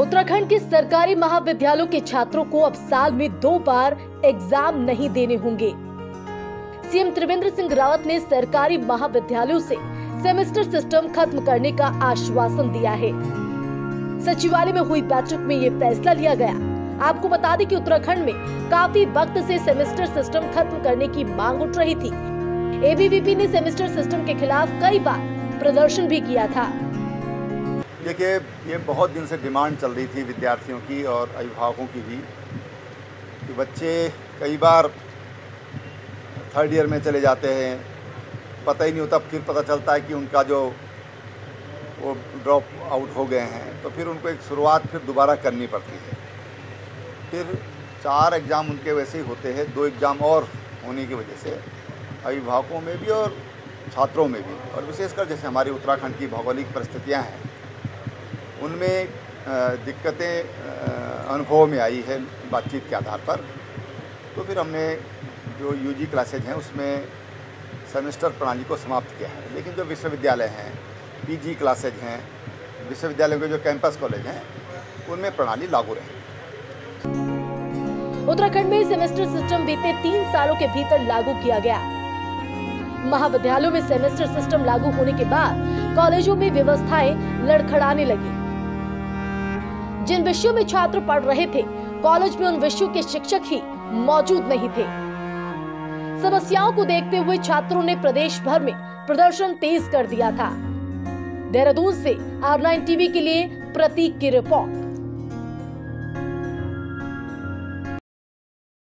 उत्तराखंड के सरकारी महाविद्यालयों के छात्रों को अब साल में 2 बार एग्जाम नहीं देने होंगे। सीएम त्रिवेंद्र सिंह रावत ने सरकारी महाविद्यालयों से सेमेस्टर सिस्टम खत्म करने का आश्वासन दिया है। सचिवालय में हुई बैठक में ये फैसला लिया गया। आपको बता दें कि उत्तराखंड में काफी वक्त से सेमेस्टर सिस्टम खत्म करने की मांग उठ रही थी। एबीवीपी ने सेमेस्टर सिस्टम के खिलाफ कई बार प्रदर्शन भी किया था। देखिए, ये बहुत दिन से डिमांड चल रही थी विद्यार्थियों की और अभिभावकों की भी कि बच्चे कई बार थर्ड ईयर में चले जाते हैं, पता ही नहीं होता, फिर पता चलता है कि उनका जो वो ड्रॉप आउट हो गए हैं, तो फिर उनको एक शुरुआत फिर दोबारा करनी पड़ती है। फिर 4 एग्ज़ाम उनके वैसे ही होते हैं। 2 एग्ज़ाम और होने की वजह से अभिभावकों में भी और छात्रों में भी, और विशेषकर जैसे हमारी उत्तराखंड की भौगोलिक परिस्थितियां हैं, उनमें दिक्कतें अनुभव में आई है बातचीत के आधार पर। तो फिर हमने जो यूजी क्लासेज हैं उसमें सेमेस्टर प्रणाली को समाप्त किया है। लेकिन जो विश्वविद्यालय हैं, पीजी क्लासेज हैं, विश्वविद्यालयों के जो कैंपस कॉलेज हैं, उनमें प्रणाली लागू रहेगी। उत्तराखंड में सेमेस्टर सिस्टम बीते 3 सालों के भीतर लागू किया गया। महाविद्यालयों में सेमेस्टर सिस्टम लागू होने के बाद कॉलेजों में व्यवस्थाएं लड़खड़ाने लगी। जिन विषयों में छात्र पढ़ रहे थे, कॉलेज में उन विषयों के शिक्षक ही मौजूद नहीं थे। समस्याओं को देखते हुए छात्रों ने प्रदेश भर में प्रदर्शन तेज कर दिया था। देहरादून से R9 टीवी के लिए प्रतीक की रिपोर्ट।